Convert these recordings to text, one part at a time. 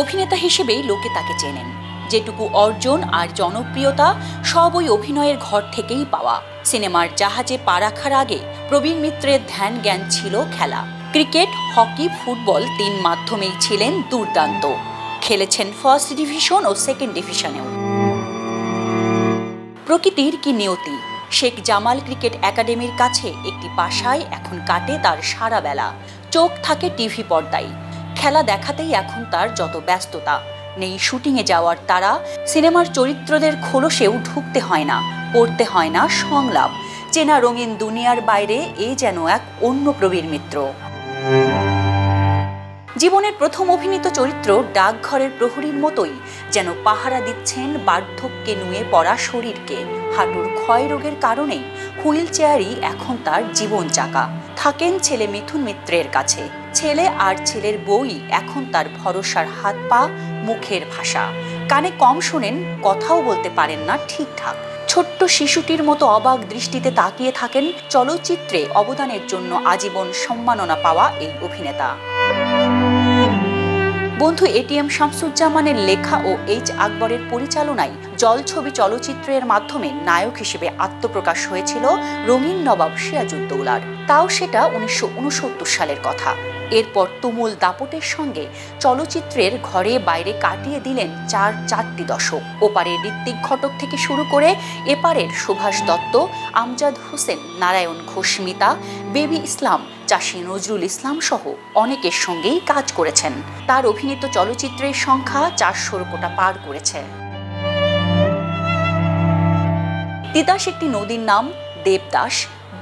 অভিনেতা হিসেবেই লোকে তাকে চেনেন। যেটুকু অর্জন আর জনপ্রিয়তা সব ওই অভিনয়ের ঘর থেকেই পাওয়া। সিনেমার জাহাজে পা রাখার আগে প্রবীণ মিত্রের ধ্যান জ্ঞান ছিল খেলা। ক্রিকেট, হকি, ফুটবল তিন মাধ্যমেই ছিলেন দুর্দান্ত। খেলেছেন ফার্স্ট ডিভিশন ও সেকেন্ড ডিভিশনেও। প্রকৃতির কি নিয়তি, শেখ জামাল ক্রিকেট একাডেমির কাছে একটি বাসায় এখন কাটে তার সারা বেলা। চোখ থাকে টিভি পর্দায়, খেলা দেখাতেই এখন তার যত ব্যস্ততা। নেই শুটিংয়ে যাওয়ার তারা, সিনেমার চরিত্রদের খোলসেও ঢুকতে হয় না, পড়তে হয় না সংলাপ। চেনা রঙিন দুনিয়ার বাইরে এ যেন এক অন্য প্রবীর মিত্র। জীবনের প্রথম অভিনীত চরিত্র ডাকঘরের প্রহরীর মতোই যেন পাহারা দিচ্ছেন বার্ধক্যে নুয়ে পড়া শরীরকে। হাঁটুর ক্ষয় রোগের কারণে হুইল চেয়ারই এখন তার জীবন চাকা। থাকেন ছেলে মিথুন মিত্রের কাছে। ছেলে আর ছেলের বউই এখন তার ভরসার হাত পা, মুখের ভাষা। কানে কম শোনেন, কথাও বলতে পারেন না ঠিকঠাক। ছোট্ট শিশুটির মতো অবাক দৃষ্টিতে তাকিয়ে থাকেন চলচ্চিত্রে অবদানের জন্য আজীবন সম্মাননা পাওয়া এই অভিনেতা। বন্ধু এটিএম শামসুজ্জামানের লেখা ও এইচ আকবরের পরিচালনায় জলছবি চলচ্চিত্রের মাধ্যমে নায়ক হিসেবে আত্মপ্রকাশ হয়েছিল রঙিন নবাব সিরাজউদ্দৌলার। তাও সেটা 1969 সালের কথা। এরপর তুমুল দাপটের সঙ্গে চলচ্চিত্রের ঘরে বাইরে কাটিয়ে দিলেন চারটি দশক। ওপারের ঋত্বিক ঘটক থেকে শুরু করে এপারের সুভাষ দত্ত, আমজাদ হোসেন, নারায়ণ ঘোষ, মিতা, বেবি ইসলাম, চাষী নজরুল ইসলাম সহ অনেকের সঙ্গেই কাজ করেছেন। তার অভিনীত চলচ্চিত্রের সংখ্যা 400 কোটি পার করেছে। তিতাস একটি নদীর নাম, দেবদাস,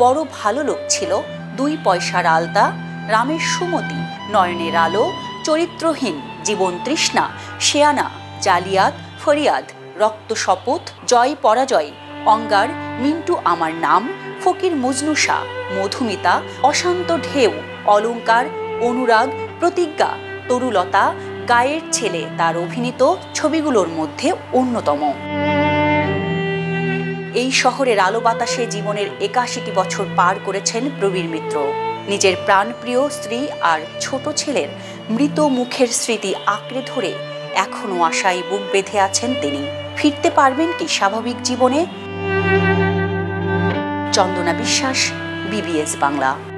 বড় ভালো লোক ছিল, 2 পয়সার আলতা, রামের সুমতি, নয়নের আলো, চরিত্রহীন, জীবন তৃষ্ণা, শেয়ানা, জালিয়াত, ফরিয়াদ, রক্ত শপথ, জয় পরাজয়, অঙ্গার, মিন্টু আমার নাম, ফকির মজনুষা, মধুমিতা, অশান্ত ঢেউ, অলঙ্কার, অনুরাগ, প্রতিজ্ঞা, তরুলতা, গায়ের ছেলে তার অভিনীত ছবিগুলোর মধ্যে অন্যতম। এই শহরের আলো বাতাসে জীবনের 81টি বছর পার করেছেন প্রবীর মিত্র। নিজের প্রাণপ্রিয় স্ত্রী আর ছোট ছেলের মৃত মুখের স্মৃতি আঁকড়ে ধরে এখনও আশায় বুক বেঁধে আছেন তিনি। ফিরতে পারবেন কি স্বাভাবিক জীবনে? চন্দনা বিশ্বাস, বিবিএস বাংলা।